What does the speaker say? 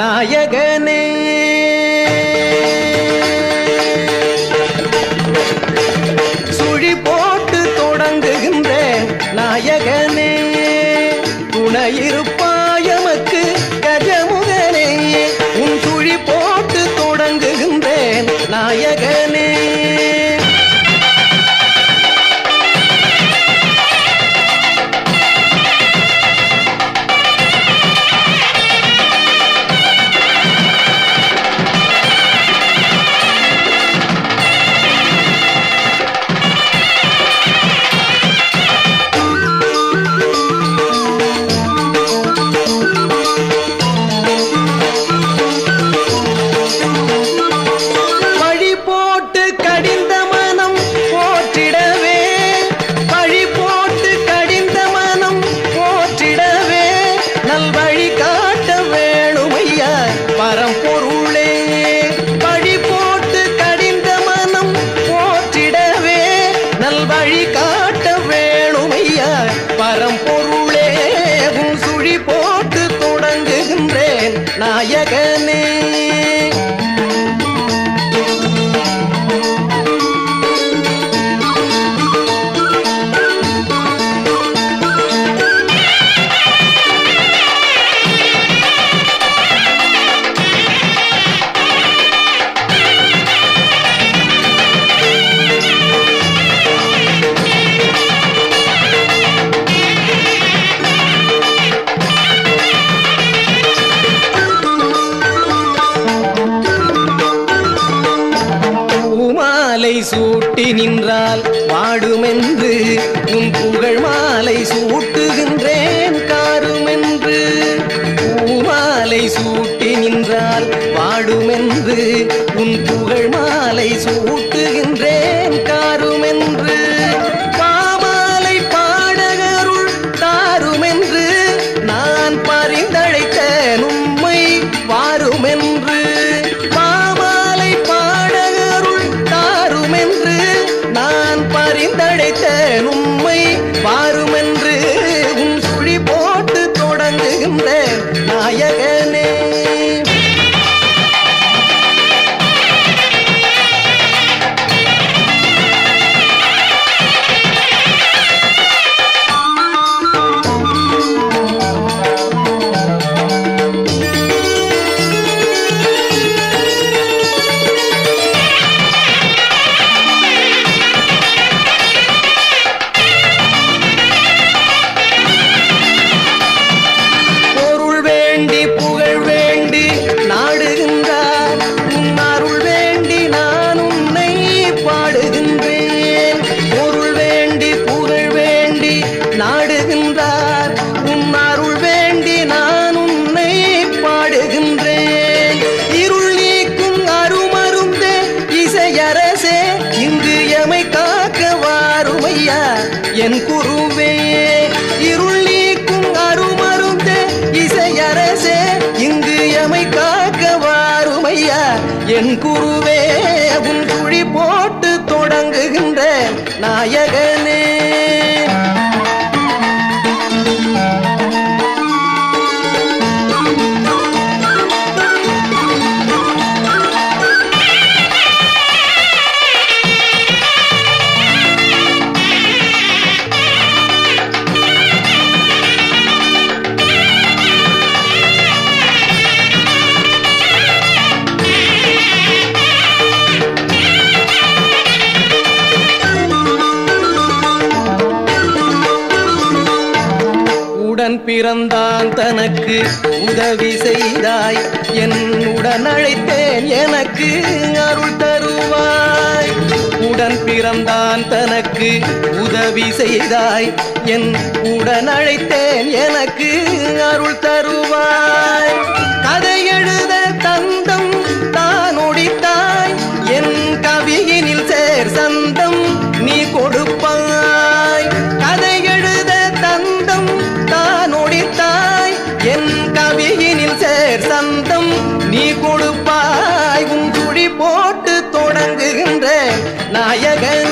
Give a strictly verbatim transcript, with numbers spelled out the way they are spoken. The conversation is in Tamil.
नायकने नायकने तुणयिरुप्पायमक्कु गजमुगने उन सुळि पोट्टु तोडंगुगिरेन नायकने सूटी निन्राल वाडुमेंद्र उन पुगळ माले सूटुगिरेन कारुमेंद्र माले सूटी निन्राल वाडुमेंद्र उन पुगळ माले सूटुगिरेन कारुमेंद्र पामाले पाडगरुळ तारुमेंद्र नान परिंदळैत उम्मै वारुमेंद्र नायकने பிறந்தான் தனக்கு உதவி செய்தாய் என் உடன் அழைத்தேன் எனக்கு அருள் தருவாய் உடன் பிறந்தான் தனக்கு உதவி செய்தாய் என் உடன் அழைத்தேன் எனக்கு அருள் தருவாய் கதை எழுத தந்தம் தான் ஒடித்தாய் என் கவியினில் சேர் சந்தம் நீ கொடுப்பாய் கதை எழுத தந்தம் சந்தம் நீ கொடுப்பாய் உன் துடி போட்டு தொடங்குகின்ற நாயகன்